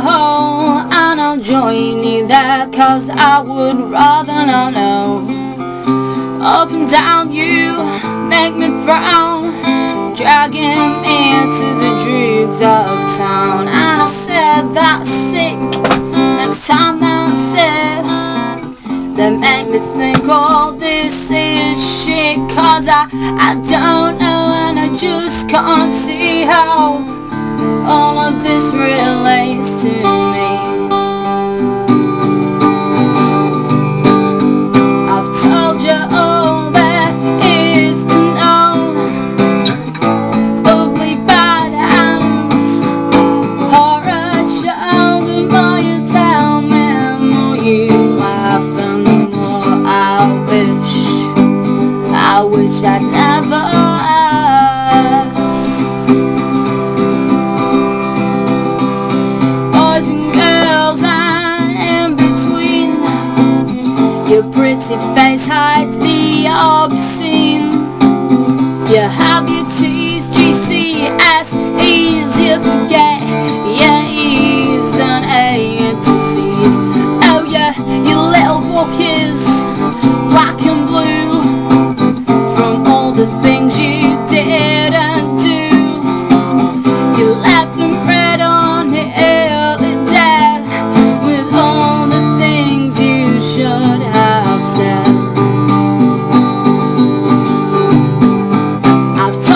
and I'll join you there, cause I would rather not know. Up and down you make me frown, dragging me to the dregs of town. And I said that's sick, next time that's it. They make me think all this is shit, cause I don't know and I just can't see how all of this relates to me. I've told you all there is to know. Ugly bad hands, horror show. The more you tell me, the more you laugh, and the more I wish I'd never. Your face hides the obscene. You have your T's, GCSEs. You forget your E's and A's and C's. Oh yeah, your little book is black and blue from all the things you didn't do. You left them red on the early dead with all the things you should have. I've told you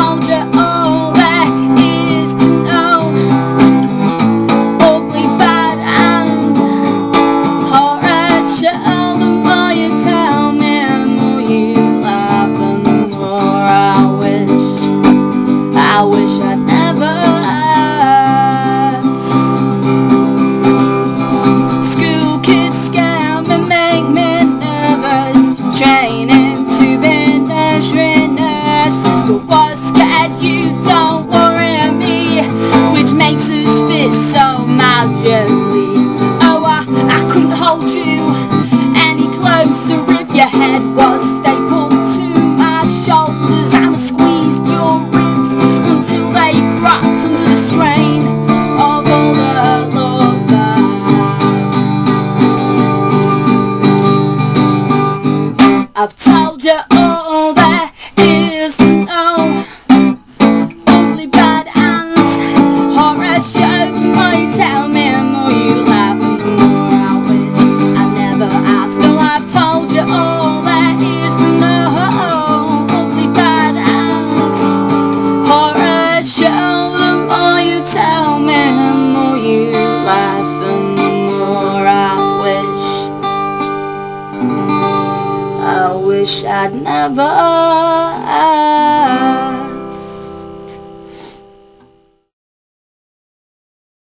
all there is to know. Ugly bad hands, horror show. The more you tell me, the more you laugh, the more I wish I never asked. Well, I've told you all there is to know. Ugly bad hands, horror show. The more you tell me, the more you laugh, and the more I wish I'd never